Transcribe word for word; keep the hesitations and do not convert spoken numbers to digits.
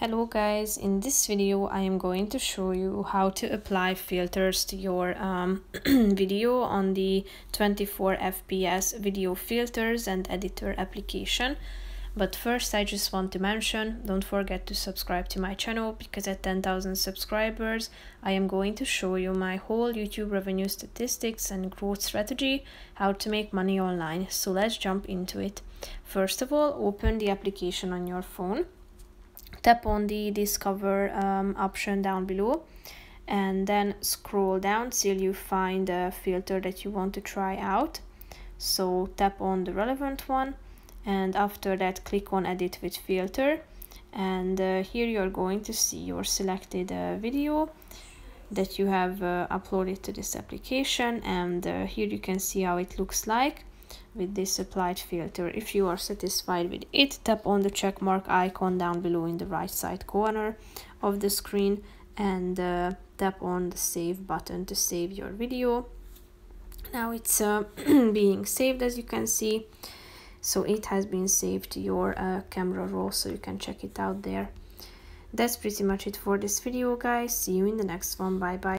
Hello guys, in this video I am going to show you how to apply filters to your um, video on the twenty-four F P S video filters and editor application. But first I just want to mention, don't forget to subscribe to my channel, because at ten thousand subscribers I am going to show you my whole YouTube revenue statistics and growth strategy, how to make money online. So let's jump into it. First of all, open the application on your phone. Tap on the Discover um, option down below and then scroll down till you find a filter that you want to try out. So tap on the relevant one, and after that click on Edit with Filter, and uh, here you're going to see your selected uh, video that you have uh, uploaded to this application, and uh, here you can see how it looks like with this applied filter. If you are satisfied with it, tap on the check mark icon down below in the right side corner of the screen and uh, tap on the save button to save your video. Now it's uh, being saved, as you can see, so it has been saved to your uh, camera roll, so you can check it out there. That's pretty much it for this video guys. See you in the next one. Bye bye.